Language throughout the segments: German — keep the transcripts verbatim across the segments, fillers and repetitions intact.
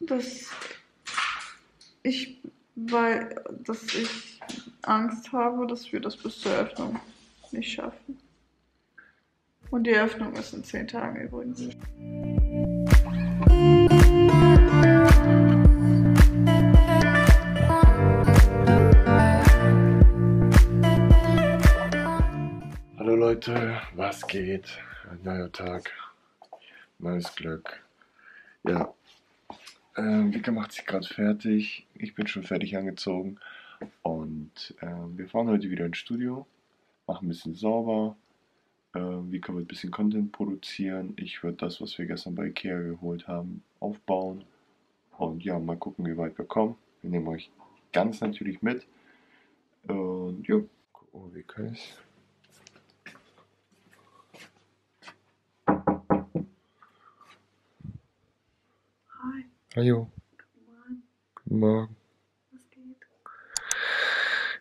dass ich, weil, dass ich Angst habe, dass wir das bis zur Eröffnung nicht schaffen. Und die Eröffnung ist in zehn Tagen übrigens. Hallo Leute, was geht? Ein neuer Tag, neues Glück. Ja, ähm, Vika macht sich gerade fertig. Ich bin schon fertig angezogen. Und ähm, wir fahren heute wieder ins Studio, machen ein bisschen sauber. Wie können wir ein bisschen Content produzieren? Ich würde das, was wir gestern bei Ikea geholt haben, aufbauen. Und ja, mal gucken, wie weit wir kommen. Wir nehmen euch ganz natürlich mit. Und ja, gucken wir, wie kann ich's. Hi. Hallo. Guten Morgen. Guten Morgen. Was geht?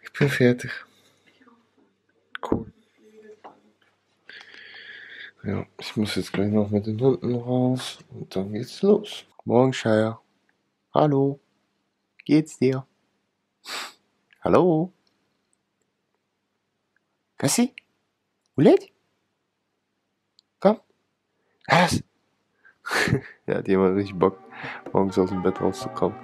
Ich bin fertig. Ja, ich muss jetzt gleich noch mit den Hunden raus und dann geht's los. Morgen, Shire. Hallo. Geht's dir? Hallo? Kassi? Ulet? Komm. Was? Da hat jemand richtig Bock, morgens aus dem Bett rauszukommen.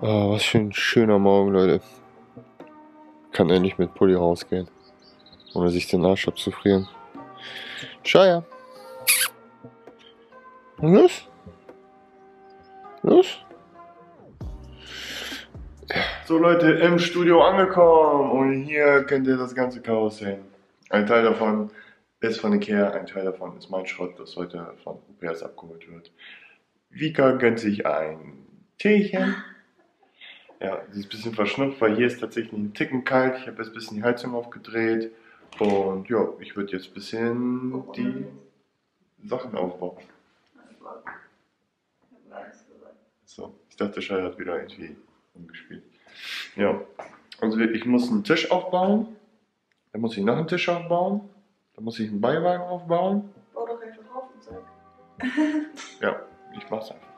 Oh, was für ein schöner Morgen, Leute. Kann endlich mit Pulli rausgehen. Ohne sich den Arsch abzufrieren. Shire. Los? Los? So Leute, im Studio angekommen. Und hier könnt ihr das ganze Chaos sehen. Ein Teil davon ist von Ikea, ein Teil davon ist mein Schrott, das heute von U P S abgeholt wird. Vika gönnt sich ein Teechen. Ja, sie ist ein bisschen verschnupft, weil hier ist tatsächlich ein Ticken kalt. Ich habe jetzt ein bisschen die Heizung aufgedreht. Und ja, ich würde jetzt ein bisschen die Sachen aufbauen. So, ich dachte, Shire hat wieder irgendwie umgespielt. Ja, also ich muss einen Tisch aufbauen. Dann muss ich noch einen Tisch aufbauen. Dann muss ich einen Beiwagen aufbauen. Bau doch einfach auf und sag. Ja, ich mach's einfach.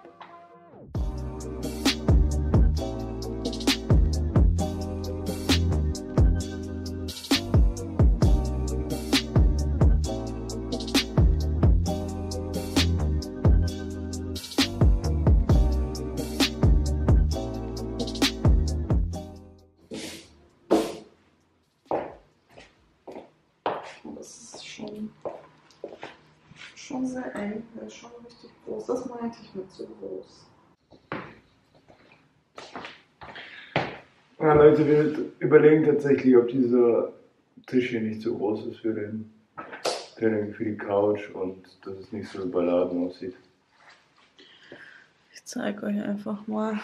Schon sehr eng, das ist schon richtig groß. Das meinte ich mit zu groß. Ja, Leute, wir überlegen tatsächlich, ob dieser Tisch hier nicht zu groß ist für den, für den für die Couch und dass es nicht so überladen aussieht. Ich zeige euch einfach mal,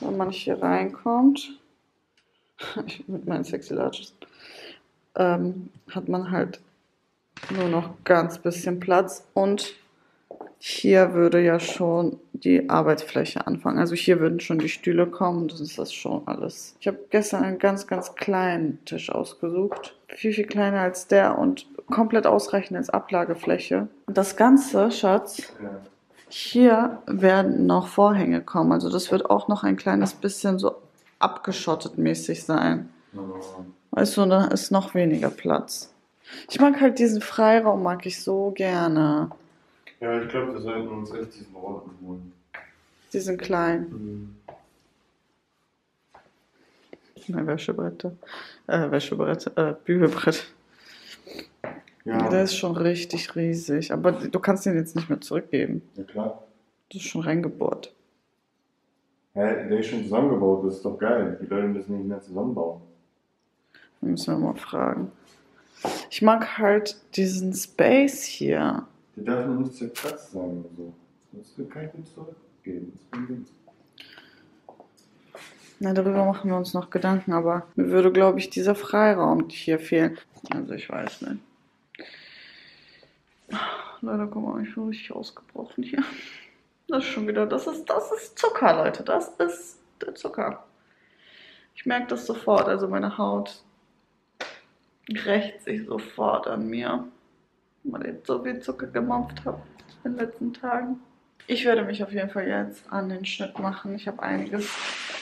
wenn man hier reinkommt. Mit meinen sexy Larges ähm, hat man halt nur noch ganz bisschen Platz und hier würde ja schon die Arbeitsfläche anfangen. Also hier würden schon die Stühle kommen, das ist das schon alles. Ich habe gestern einen ganz, ganz kleinen Tisch ausgesucht. Viel, viel kleiner als der und komplett ausreichend als Ablagefläche. Und das Ganze, Schatz, hier werden noch Vorhänge kommen. Also das wird auch noch ein kleines bisschen so abgeschottet mäßig sein. Weißt du, da ist noch weniger Platz. Ich mag halt diesen Freiraum, mag ich so gerne. Ja, ich glaube, wir sollten uns echt diesen Roten holen. Die sind klein. Mhm. Nein, Wäschebrette. Äh, Wäschebrett, äh, Bügelbrett. Ja. Der ist schon richtig riesig. Aber du kannst den jetzt nicht mehr zurückgeben. Ja, klar. Das ist schon reingebohrt. Hä, der ist schon zusammengebaut, das ist doch geil. Die Leute müssen nicht mehr zusammenbauen. Da müssen wir mal fragen. Ich mag halt diesen Space hier. Der darf noch nicht sehr krass sein oder so. Das will keinem zurückgeben. Na, darüber machen wir uns noch Gedanken, aber mir würde, glaube ich, dieser Freiraum hier fehlen. Also ich weiß nicht. Leider guck mal, ich bin richtig ausgebrochen hier. Das ist schon wieder, das ist, das ist Zucker, Leute. Das ist der Zucker. Ich merke das sofort, also meine Haut rächt sich sofort an mir, weil ich jetzt so viel Zucker gemampft habe in den letzten Tagen. Ich werde mich auf jeden Fall jetzt an den Schnitt machen. Ich habe einiges,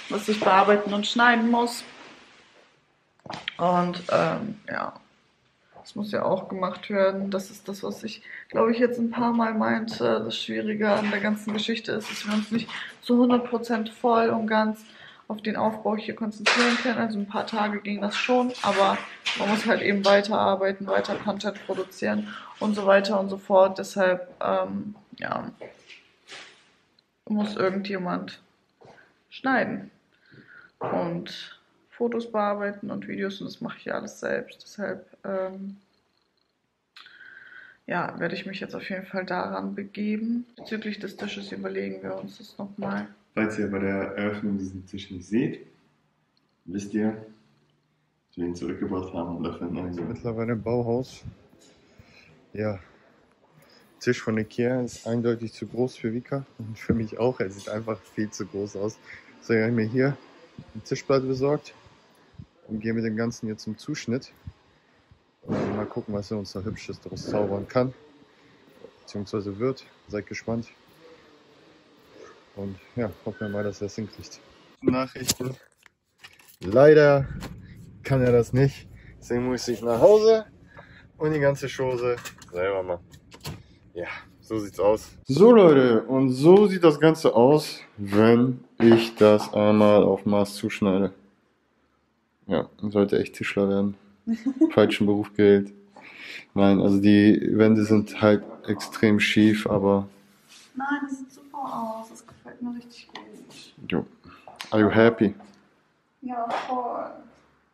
was ich bearbeiten und schneiden muss. Und ähm, ja, das muss ja auch gemacht werden. Das ist das, was ich, glaube ich, jetzt ein paar Mal meinte. Das Schwierige an der ganzen Geschichte ist, dass wir uns nicht so hundert Prozent voll und ganz auf den Aufbau hier konzentrieren können. Also ein paar Tage ging das schon, aber man muss halt eben weiterarbeiten, weiter Content produzieren und so weiter und so fort. Deshalb, ähm, ja, muss irgendjemand schneiden und Fotos bearbeiten und Videos, und das mache ich ja alles selbst. Deshalb, ähm, ja, werde ich mich jetzt auf jeden Fall daran begeben. Bezüglich des Tisches überlegen wir uns das nochmal. Falls ihr bei der Eröffnung diesen Tisch nicht seht, wisst ihr, dass wir ihn zurückgebracht haben und dafür einen neuen. Mittlerweile im Bauhaus. Ja, Tisch von Ikea ist eindeutig zu groß für Vika und für mich auch. Er sieht einfach viel zu groß aus. So, ich habe mir hier eine Tischplatte besorgt und gehe mit dem Ganzen jetzt zum Zuschnitt. Und mal gucken, was er uns da Hübsches daraus zaubern kann, beziehungsweise wird. Seid gespannt. Und ja, hoffen wir mal, dass er es hinkriegt. Nachrichten. Leider kann er das nicht. Deswegen muss ich nach Hause und die ganze Chose selber machen. Ja, so sieht's aus. So Leute, und so sieht das Ganze aus, wenn ich das einmal auf Maß zuschneide. Ja, sollte echt Tischler werden. Falschen Beruf gewählt. Nein, also die Wände sind halt extrem schief, aber... Nein, das sieht super aus. Mir richtig gut. Jo. Are you happy? Ja, voll.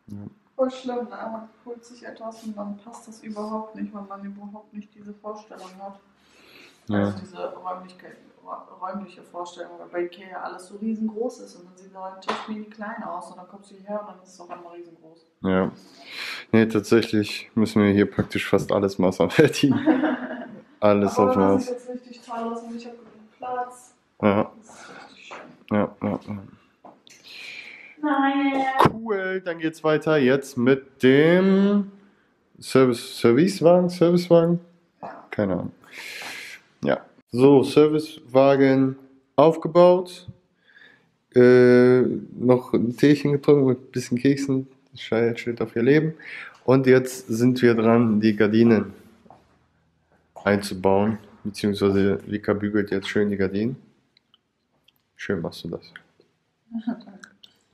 Ja. Voll schlimm, ne? Man holt sich etwas und dann passt das überhaupt nicht, weil man überhaupt nicht diese Vorstellung hat. Ja. Also diese Räumlichkeit, räumliche Vorstellung, weil bei Ikea alles so riesengroß ist und dann sieht der Tisch mini klein aus und dann kommst du hierher und dann ist es auf einmal riesengroß. Ja. Nee, tatsächlich müssen wir hier praktisch fast alles Maß anfertigen. Alles auf Maß. Das sieht jetzt richtig toll aus und ich habe genug Platz. Ja. Ja, ja, ja. Nein. Cool, dann geht's weiter jetzt mit dem Service, Servicewagen, Servicewagen? Keine Ahnung. Ja. So, Servicewagen aufgebaut. Äh, noch ein Teechen getrunken mit ein bisschen Keksen. Scheiß steht auf ihr Leben. Und jetzt sind wir dran, die Gardinen einzubauen. Beziehungsweise Vika bügelt jetzt schön die Gardinen. Schön machst du das.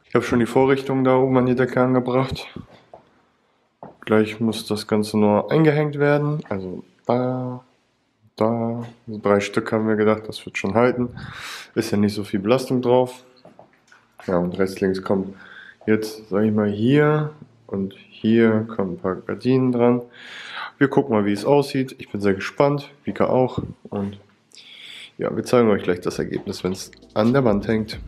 Ich habe schon die Vorrichtung da oben an die Decke angebracht. Gleich muss das Ganze nur eingehängt werden. Also da, da. Drei Stück haben wir gedacht, das wird schon halten. Ist ja nicht so viel Belastung drauf. Ja, und rechts, links kommt jetzt, sage ich mal, hier und hier kommen ein paar Gardinen dran. Wir gucken mal, wie es aussieht. Ich bin sehr gespannt. Vika auch. Und ja, wir zeigen euch gleich das Ergebnis, wenn es an der Wand hängt.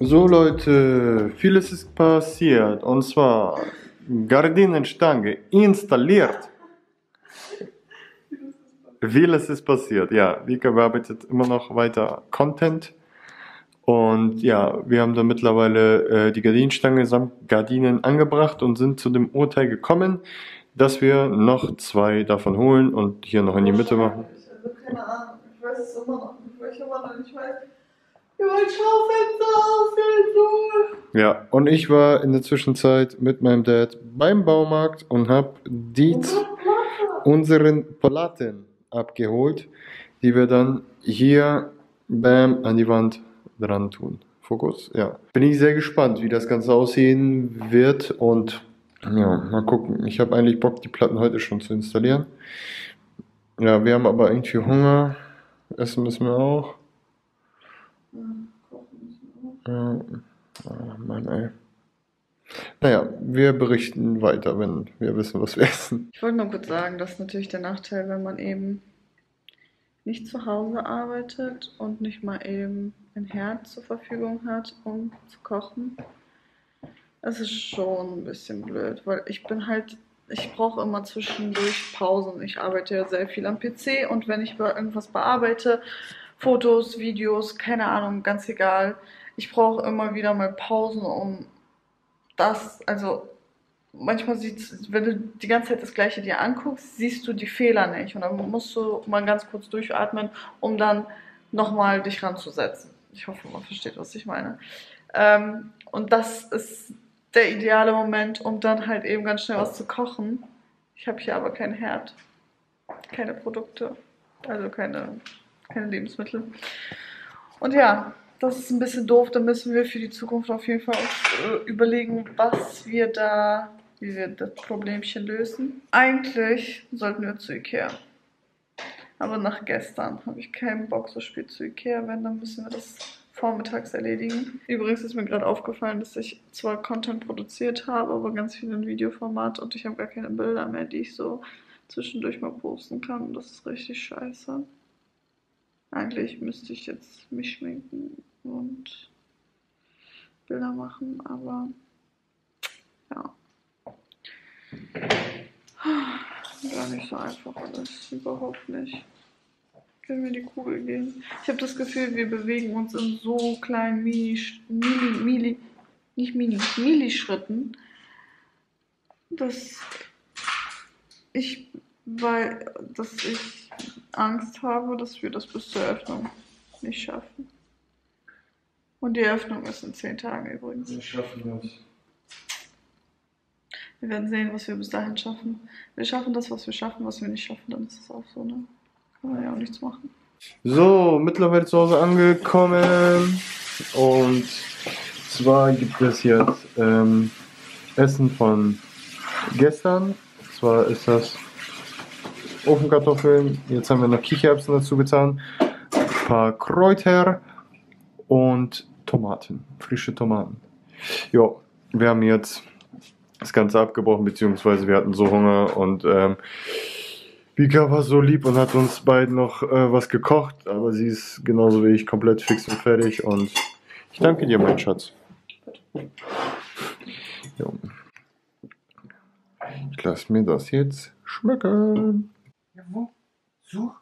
So Leute, vieles ist passiert. Und zwar Gardinenstange installiert. Vieles ist passiert. Ja, Vika bearbeitet immer noch weiter Content. Und ja, wir haben da mittlerweile äh, die Gardinenstange samt Gardinen angebracht und sind zu dem Urteil gekommen, dass wir noch zwei davon holen und hier noch in die Mitte machen. Also keine Ahnung, ich weiß es immer noch nicht, weil ich immer noch nicht weiß, wie mein Schaufenster aussieht, Junge. Ja, und ich war in der Zwischenzeit mit meinem Dad beim Baumarkt und habe die unseren Platten abgeholt, die wir dann hier bam an die Wand dran tun. Fokus, ja. Bin ich sehr gespannt, wie das Ganze aussehen wird und ja, mal gucken. Ich habe eigentlich Bock, die Platten heute schon zu installieren. Ja, wir haben aber irgendwie Hunger. Essen müssen wir auch. Ja, oh Mann, ey. Naja, wir berichten weiter, wenn wir wissen, was wir essen. Ich wollte nur kurz sagen, das ist natürlich der Nachteil, wenn man eben nicht zu Hause arbeitet und nicht mal eben ein Herd zur Verfügung hat, um zu kochen, Es ist schon ein bisschen blöd, weil ich bin halt, ich brauche immer zwischendurch Pausen. Ich arbeite ja sehr viel am P C und wenn ich irgendwas bearbeite, Fotos, Videos, keine Ahnung, ganz egal. Ich brauche immer wieder mal Pausen, um das, also manchmal sieht, wenn du die ganze Zeit das Gleiche dir anguckst, siehst du die Fehler nicht. Und dann musst du mal ganz kurz durchatmen, um dann nochmal dich ranzusetzen. Ich hoffe, man versteht, was ich meine. Ähm, und das ist der ideale Moment, um dann halt eben ganz schnell was zu kochen. Ich habe hier aber keinen Herd, keine Produkte, also keine, keine Lebensmittel. Und ja, das ist ein bisschen doof. Da müssen wir für die Zukunft auf jeden Fall uns, äh, überlegen, was wir da, wie wir das Problemchen lösen. Eigentlich sollten wir zu Ikea. Aber nach gestern habe ich keinen Bock, so spät zu Ikea. Wenn, dann müssen wir das vormittags erledigen. Übrigens ist mir gerade aufgefallen, dass ich zwar Content produziert habe, aber ganz viel in Videoformat und ich habe gar keine Bilder mehr, die ich so zwischendurch mal posten kann. Und das ist richtig scheiße. Eigentlich müsste ich jetzt mich schminken und Bilder machen, aber ja. Gar nicht so einfach alles, überhaupt nicht. Können wir die Kugel geben? Ich habe das Gefühl, wir bewegen uns in so kleinen Mini, Mini, Mini, nicht Mini, Mili-Schritten, dass ich, weil, dass ich Angst habe, dass wir das bis zur Eröffnung nicht schaffen. Und die Eröffnung ist in zehn Tagen übrigens. Wir schaffen das. Wir werden sehen, was wir bis dahin schaffen. Wir schaffen das, was wir schaffen, was wir nicht schaffen, dann ist es auch so, ne? Kann man ja auch nichts machen. So, mittlerweile zu Hause angekommen. Und zwar gibt es jetzt ähm, Essen von gestern. Und zwar ist das Ofenkartoffeln. Jetzt haben wir noch Kichererbsen dazu getan. Ein paar Kräuter und Tomaten. Frische Tomaten. Ja, wir haben jetzt das Ganze abgebrochen, beziehungsweise wir hatten so Hunger und ähm, Vika war so lieb und hat uns beiden noch äh, was gekocht, aber sie ist genauso wie ich komplett fix und fertig und ich danke dir, mein Schatz. Ja. Ich lasse mir das jetzt schmecken. Ja, wo? Such.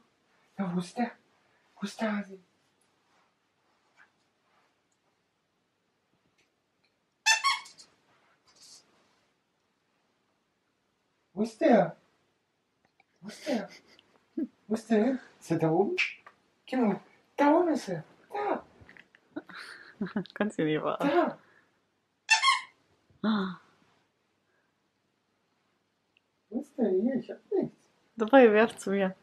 Ja, wo ist der? Wo ist der Hase? Wo ist der? Wo ist der? Wo ist der? Ist er da oben? Geh mal. Da oben ist er. Da. Kannst du nicht wahr. Da. Ah. Wo ist der hier? Ich hab nichts. Dabei werft zu mir.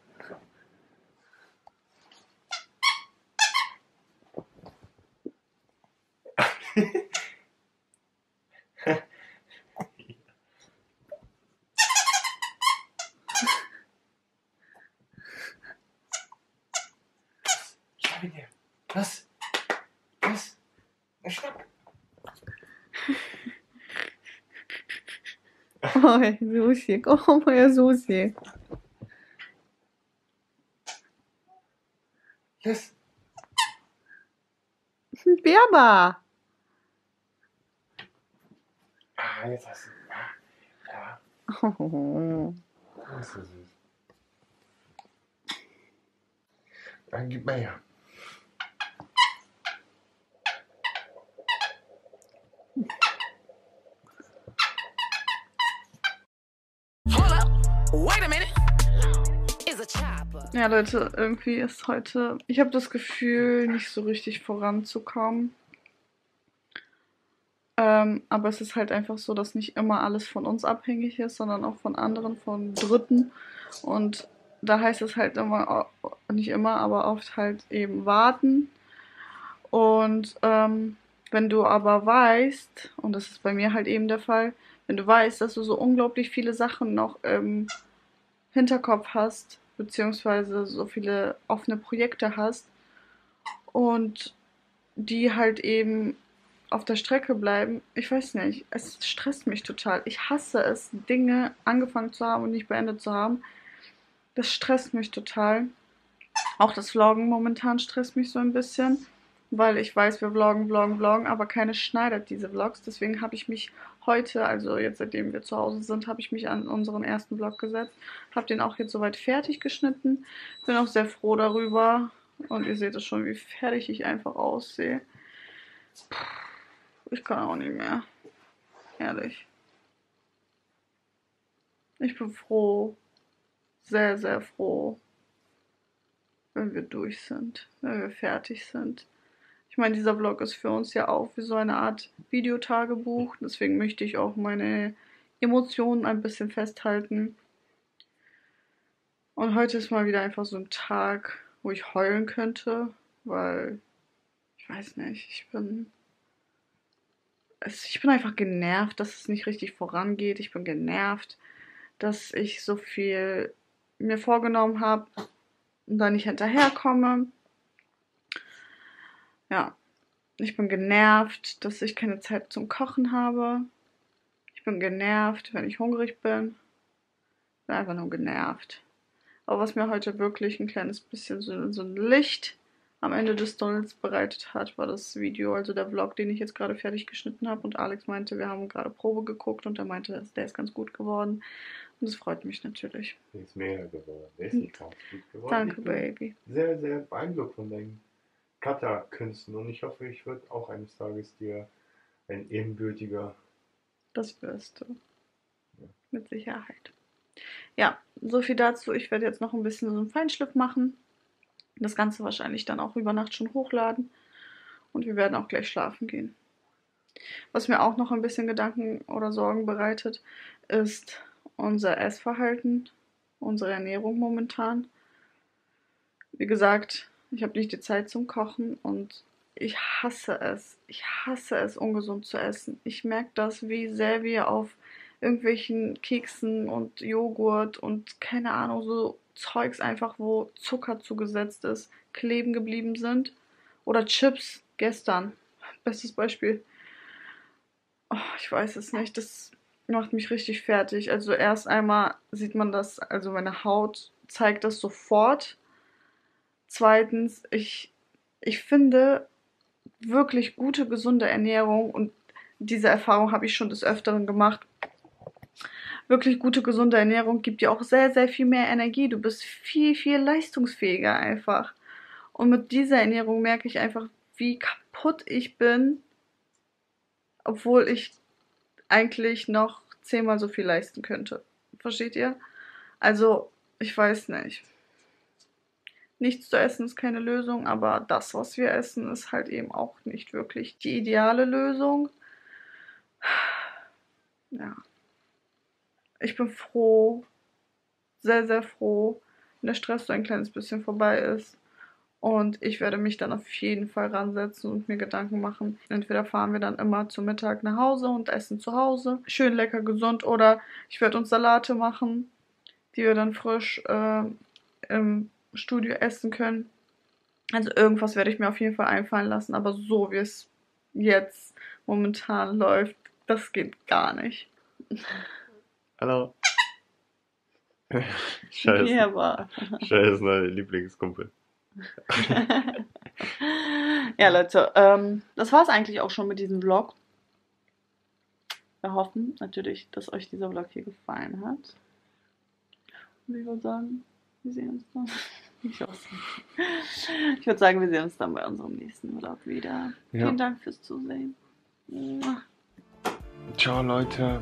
Was? Was? Na schnapp! Oi, Susi, komm, moja Susi! Yes! Das ist ein Berber! Ah, jetzt hast du. Ja. Oh. Das ist so süß. Dann gib mal her. Ja Leute, irgendwie ist heute, ich habe das Gefühl, nicht so richtig voranzukommen. Ähm, aber es ist halt einfach so, dass nicht immer alles von uns abhängig ist, sondern auch von anderen, von Dritten. Und da heißt es halt immer, nicht immer, aber oft halt eben warten. Und ähm, wenn du aber weißt, und das ist bei mir halt eben der Fall, wenn du weißt, dass du so unglaublich viele Sachen noch im Hinterkopf hast, beziehungsweise so viele offene Projekte hast und die halt eben auf der Strecke bleiben, ich weiß nicht, es stresst mich total. Ich hasse es, Dinge angefangen zu haben und nicht beendet zu haben. Das stresst mich total. Auch das Vloggen momentan stresst mich so ein bisschen. weil ich weiß, wir vloggen, vloggen, vloggen, aber keine schneidet diese Vlogs. Deswegen habe ich mich heute, also jetzt seitdem wir zu Hause sind, habe ich mich an unseren ersten Vlog gesetzt. Habe den auch jetzt soweit fertig geschnitten. Bin auch sehr froh darüber. Und ihr seht es schon, wie fertig ich einfach aussehe. Ich kann auch nicht mehr. Ehrlich. Ich bin froh. Sehr, sehr froh. Wenn wir durch sind. Wenn wir fertig sind. Ich meine, dieser Vlog ist für uns ja auch wie so eine Art Videotagebuch. Deswegen möchte ich auch meine Emotionen ein bisschen festhalten. Und heute ist mal wieder einfach so ein Tag, wo ich heulen könnte, weil ich weiß nicht, ich bin es, ich bin einfach genervt, dass es nicht richtig vorangeht. Ich bin genervt, dass ich so viel mir vorgenommen habe und da nicht hinterherkomme. Ja, ich bin genervt, dass ich keine Zeit zum Kochen habe. Ich bin genervt, wenn ich hungrig bin. Ich bin einfach nur genervt. Aber was mir heute wirklich ein kleines bisschen so, so ein Licht am Ende des Tunnels bereitet hat, war das Video, also der Vlog, den ich jetzt gerade fertig geschnitten habe. Und Alex meinte, wir haben gerade Probe geguckt und er meinte, der ist ganz gut geworden. Und das freut mich natürlich. Der ist mega geworden. Der ist nicht ganz gut geworden. Danke, Baby. Sehr, sehr beeindruckt von deinen Cutter-Künsten. Und ich hoffe, ich werde auch eines Tages dir ein ebenbürtiger... Das wirst du. Ja. Mit Sicherheit. Ja, so viel dazu. Ich werde jetzt noch ein bisschen so einen Feinschliff machen. Das Ganze wahrscheinlich dann auch über Nacht schon hochladen. Und wir werden auch gleich schlafen gehen. Was mir auch noch ein bisschen Gedanken oder Sorgen bereitet, ist unser Essverhalten, unsere Ernährung momentan. Wie gesagt, ich habe nicht die Zeit zum Kochen und ich hasse es. Ich hasse es, ungesund zu essen. Ich merke das, wie sehr wir auf irgendwelchen Keksen und Joghurt und keine Ahnung, so Zeugs einfach, wo Zucker zugesetzt ist, kleben geblieben sind. Oder Chips gestern. Bestes Beispiel. Oh, ich weiß es nicht. Das macht mich richtig fertig. Also erst einmal sieht man das, also meine Haut zeigt das sofort. Zweitens, ich, ich finde wirklich gute, gesunde Ernährung und diese Erfahrung habe ich schon des Öfteren gemacht. Wirklich gute, gesunde Ernährung gibt dir auch sehr, sehr viel mehr Energie. Du bist viel, viel leistungsfähiger einfach. Und mit dieser Ernährung merke ich einfach, wie kaputt ich bin, obwohl ich eigentlich noch zehnmal so viel leisten könnte. Versteht ihr? Also, ich weiß nicht. Nichts zu essen ist keine Lösung, aber das, was wir essen, ist halt eben auch nicht wirklich die ideale Lösung. Ja. Ich bin froh, sehr, sehr froh, wenn der Stress so ein kleines bisschen vorbei ist. Und ich werde mich dann auf jeden Fall ransetzen und mir Gedanken machen. Entweder fahren wir dann immer zum Mittag nach Hause und essen zu Hause. Schön lecker, gesund. Oder ich werde uns Salate machen, die wir dann frisch äh, im Studio essen können. Also irgendwas werde ich mir auf jeden Fall einfallen lassen. Aber so wie es jetzt momentan läuft, das geht gar nicht. Hallo. Scheiße. Ja, war. Scheiße, mein Lieblingskumpel. Ja, Leute, ähm, das war es eigentlich auch schon mit diesem Vlog. Wir hoffen natürlich, dass euch dieser Vlog hier gefallen hat. Und ich würde sagen, wir sehen uns dann. Ich hoffe. Ich würde sagen, wir sehen uns dann bei unserem nächsten Vlog wieder. Ja. Vielen Dank fürs Zusehen. Ciao, Leute.